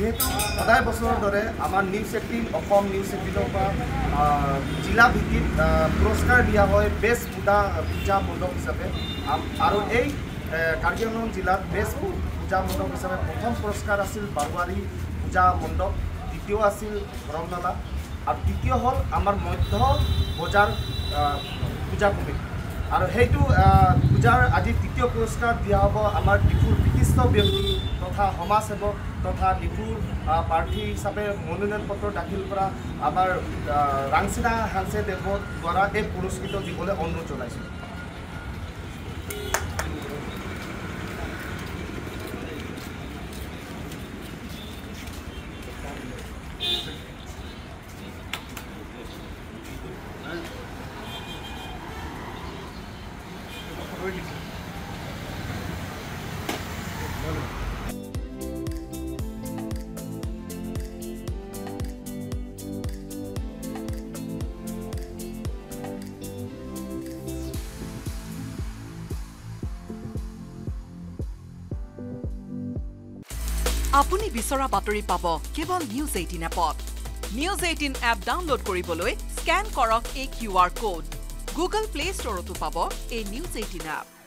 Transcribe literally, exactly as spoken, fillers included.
जीतु सदा बचर दौरे आम न्यूज अठारह न्यूज अठारह जिला भित्त पुरस्कार दिया है बेस्ट पूजा पूजा मंडप हिसाब और कार्बी आंगलंग जिला बेस्ट पूजा मंडप हिसाब प्रथम पुरस्कार आसिल बारवारी पूजा मंडप द्वितीय आसिल धरमनाला और तृतीय हल आमार मध्य बजार पूजा कमिटी और हेतु पूजार आज तृतीय पुरस्कार दिया हम आम डिफुर विशिष्ट व्यक्ति तथा समाजसेवक तथा डिफुर प्रार्थी हिसाब से मनोनयन पत्र दाखिल करा आम रांगसिना हांसे देव द्वारा यह पुरस्कृत दिवस अनुरोध जाना। आपुनी विचरा बातरी पाब केवल न्यूज अठारह एपत। न्यूज अठारह एप डाउनलोड करिबोलै स्कैन करक ए क्यूआर कोड। गुगल प्ले स्टोरतो पाब ए न्यूज अठारह एप।